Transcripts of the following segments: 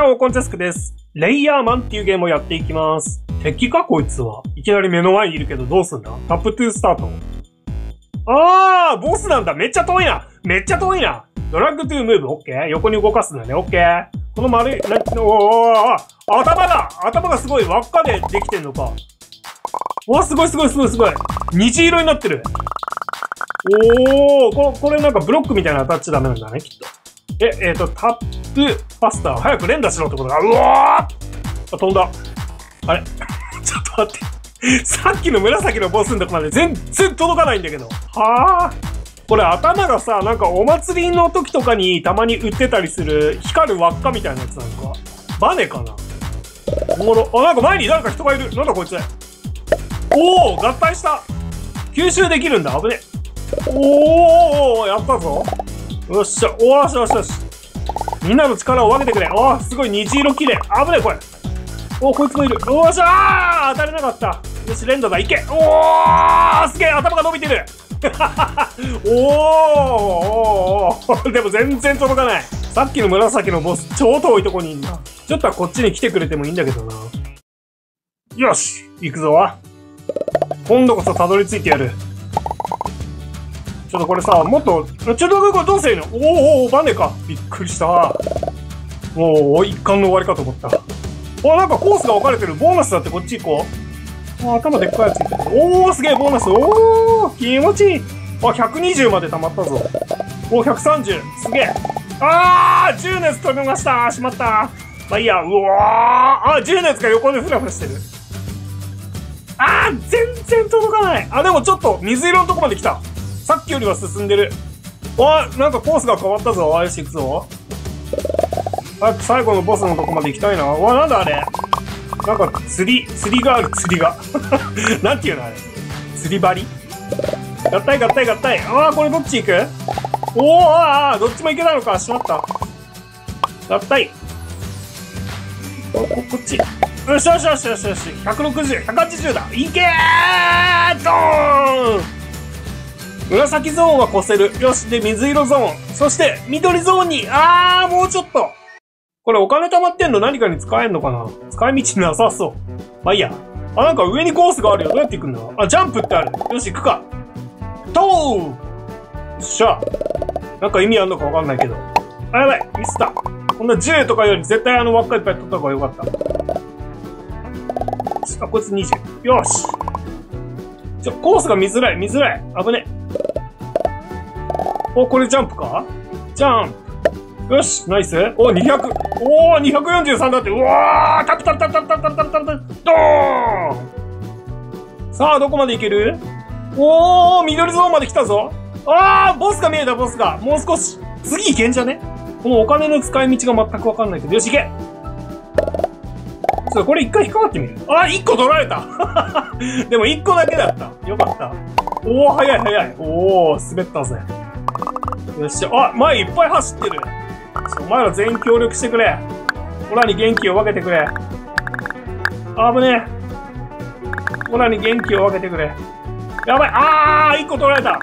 ちらはオコンチャスクです。レイヤーマンっていうゲームをやっていきます。敵かこいつは。いきなり目の前にいるけどどうすんだ？タップトゥースタート。あー、ボスなんだ。めっちゃ遠いな。めっちゃ遠いな。ドラッグトゥームーブ、オッケー。横に動かすんだね、オッケー。この丸い、頭だ！頭がすごい輪っかでできてんのか。わ、すごいすごいすごいすごい。虹色になってる。おー、これなんかブロックみたいなタッチダメなんだね、きっと。タップ、パスタ、早く連打しろってことだ。うわー！あ、飛んだ。あれちょっと待って。さっきの紫のボスのとこまで全然届かないんだけど。はぁ。これ頭がさ、なんかお祭りの時とかにたまに売ってたりする光る輪っかみたいなやつなのか。バネかな。おもろ。あ、なんか前に誰か人がいる。なんだこいつ。おー、合体した。吸収できるんだ。危ね。おー、やったぞ。よっしゃ、おーしよしよし。みんなの力を分けてくれ。あー、すごい虹色綺麗。危ねえ、これ。おー、こいつもいる。よっしゃー、当たれなかった。よし、連打だ。いけ。おー、すげえ、頭が伸びてる。おーでも全然届かない。さっきの紫のボス、超遠いとこにいんな。ちょっとはこっちに来てくれてもいいんだけどな。よし、行くぞ。今度こそたどり着いてやる。ちょっとこれさ、もっと、ちょっとこれどうせいいの？おー、バネか。びっくりした。おー、一貫の終わりかと思った。お、なんかコースが分かれてる。ボーナスだってこっち行こう。頭でっかいやついてる。おー、すげえ、ボーナス。おー、気持ちいい。あ、120まで溜まったぞ。おー、130。すげえ。あー、10のやつ飛びました。しまった。まあいいや、うわー。あ、10のやつが横でフラフラしてる。あー、全然届かない。あ、でもちょっと、水色のとこまで来た。さっきよりは進んでる。わー、なんかコースが変わったぞ。よし、行くぞ。早く最後のボスのとこまで行きたいな。わー、なんだあれ。なんか、釣りがある、釣りが。なんていうのあれ。釣り針？合体合体合体。ああ、これどっち行く？おお、ああ、どっちも行けたのか。しまった。合体。こっち。よしよしよしよしよし。160、180だ。いけー！ドーン！紫ゾーンは越せる。よし。で、水色ゾーン。そして、緑ゾーンに、ああ、もうちょっと。これお金貯まってんの何かに使えんのかな？使い道なさそう。まあいいや。あ、なんか上にコースがあるよ。どうやって行くんだ？あ、ジャンプってある。よし、行くか。とー！よっしゃ。なんか意味あんのかわかんないけど。あ、やばい。ミスった。こんな10とかより絶対あの輪っかいっぱい取った方がよかった。あ、こいつ20。よし。コースが見づらい、見づらい。危ね。お、これジャンプか？ジャンプ。よし、ナイス。お、200。おー、243だって。うわー、タプタプタプタプタプタプタプタプタ。ドーン！さあ、どこまでいける？おー、緑ゾーンまで来たぞ。あー、ボスが見えた、ボスが。もう少し。次いけんじゃね？このお金の使い道が全くわかんないけど。よし、いけ！そう、これ一回引っかかってみる。あー、1個取られた。でも1個だけだった。よかった。おー、早い早い。おー、滑ったぜ。よっしゃ。あ、前いっぱい走ってる。お前ら全員協力してくれ。オラに元気を分けてくれ。あぶねえ。オラに元気を分けてくれ。やばい。あー、1個取られた。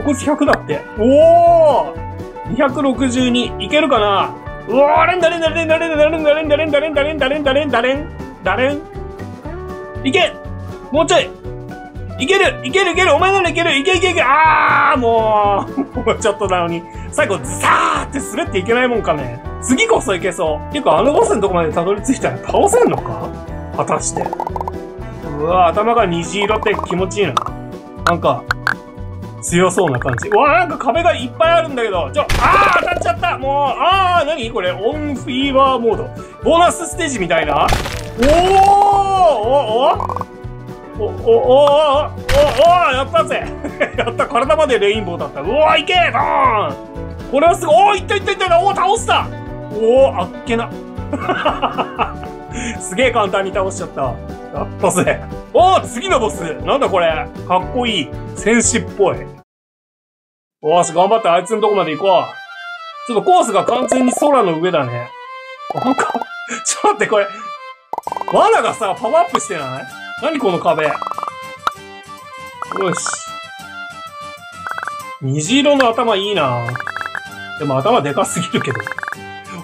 こいつ100だって。おー !262。いけるかな？うわー、レンダレンダレンダレンダレンダレンダレンダレンダレンダレンダレンダレンダレン。いけ！もうちょい！いけるいけるいけるお前ならいけるいけいけいけあーもうちょっとなのに。最後、ザーって滑っていけないもんかね。次こそいけそう。っていうか、あのボスのとこまでたどり着いたら倒せんのか果たして。うわぁ、頭が虹色って気持ちいいな。なんか、強そうな感じ。うわぁ、なんか壁がいっぱいあるんだけど。あー当たっちゃったもう、あーなにこれオンフィーバーモード。ボーナスステージみたいな。おーおーやったぜやった体までレインボーだった。うわいけードーンこれはすごい。おーいったいったいったおー倒した。おーあっけなすげえ簡単に倒しちゃった。やったぜ。おー次のボスなんだこれかっこいい。戦士っぽい。よし頑張ってあいつのとこまで行こう。ちょっとコースが完全に空の上だね。なんかちょっと待ってこれ罠がさパワーアップしてない何この壁。よし。虹色の頭いいな。でも頭でかすぎるけど。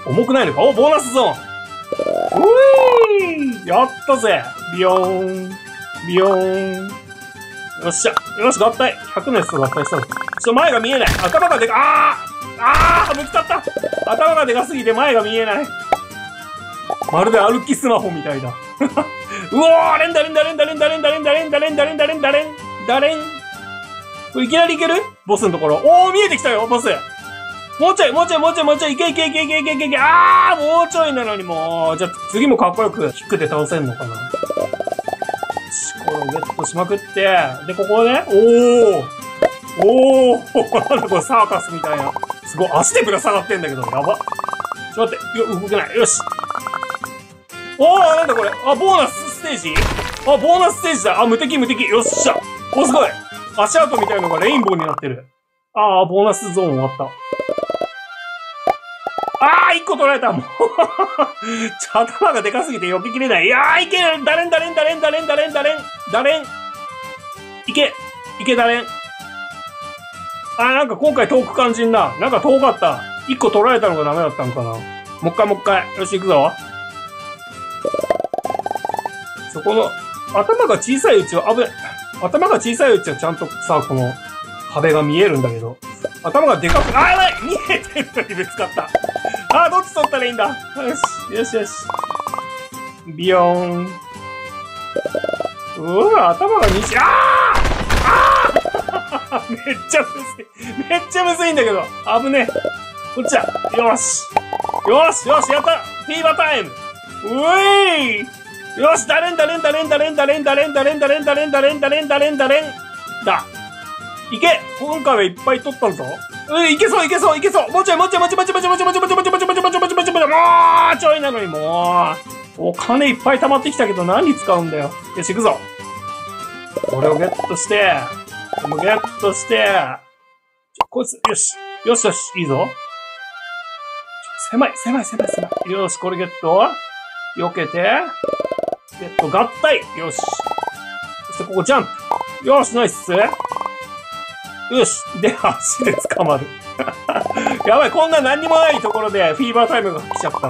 重くないのか。お、ボーナスゾーン。ういやったぜ。ビヨーン。ビヨーン。よっしゃ。よし、合体。100のやつと合体したの。ちょっと前が見えない。頭がでか、ぶつかった。頭がでかすぎて前が見えない。まるで歩きスマホみたいだ。うおー、連打連打連打連打連打連打連打連打連打連打連打連打。これいきなりいける？ボスのところ。おー、見えてきたよ、ボス。もうちょい、もうちょい、もうちょい、もうちょい、いけいけいけいけいけいけいけ。あー、もうちょいなのにもう。じゃあ次もかっこよく、キックで倒せんのかな。よし、これをゲットしまくって。で、ここね。おー。なんだこれサーカスみたいな。すごい、足でぶら下がってんだけど、やば。ちょっと待って。動けない。よし。おー、なんだこれ。あ、ボーナスステージ？あ、ボーナスステージだ。あ、無敵無敵。よっしゃ。お、すごい。足跡みたいのがレインボーになってる。あー、ボーナスゾーン終わった。あー、一個取られた。もう。頭がでかすぎて避けきれない。いやー、いけだれんだれんだれんだれんだれんだれんだれん。いけいけだれん。あー、なんか今回遠く感じんな。なんか遠かった。一個取られたのがダメだったのかな。もう一回もう一回。よし、行くぞ。そこの、頭が小さいうちは危ない。頭が小さいうちはちゃんとさ、この壁が見えるんだけど、頭がでかく、あ、やばい！見えてるのにぶつかった。あー、どっち取ったらいいんだ。よし、よしよし。ビヨーン。うわ、頭が虹、あーめっちゃむずい。めっちゃむずいんだけど。危ねえ。こっちだ。よし。よし、よし、やった！フィーバータイム。うえい！よし、だれんだれんだれんだれんだれんだれんだれんだれんだれんだれんだれんだれんだれんだ。いけ！今回はいっぱい取ったんぞ。うん、いけそういけそういけそう！もうちょいもうちょいもうちょいもうちょいもうちょいもうちょいもうちょいもうちょいもうちょいもうちょいもうちょいもうちょいなのにもう。お金いっぱい溜まってきたけど何に使うんだよ。よし、行くぞ。これをゲットして、これもゲットして、こいつ、よし。よしよし、いいぞ。狭い、狭い、狭い、狭い。よし、これゲット。避けて、合体！よし。そしてここジャンプ！よし、ナイス！よし。で、足で捕まる。やばい、こんな何にもないところでフィーバータイムが来ちゃった。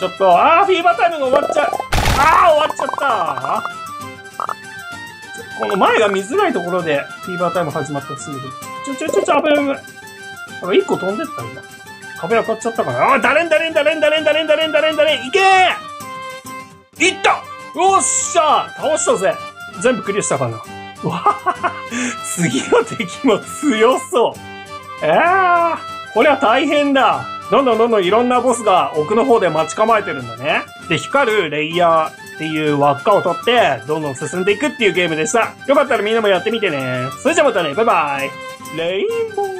ちょっと、あー、フィーバータイムが終わっちゃう。あー、終わっちゃった。この前が見づらいところでフィーバータイム始まったすぐで。ちょ、危ない危ない。なんか一個飛んでったんだ。壁当たっちゃったから。あー、だれん。いけー！いった！よっしゃ！倒したぜ！全部クリアしたかな。うわ次の敵も強そう。これは大変だ。どんどんいろんなボスが奥の方で待ち構えてるんだね。で、光るレイヤーっていう輪っかを取って、どんどん進んでいくっていうゲームでした。よかったらみんなもやってみてね。それじゃまたね、バイバイ。レインボー。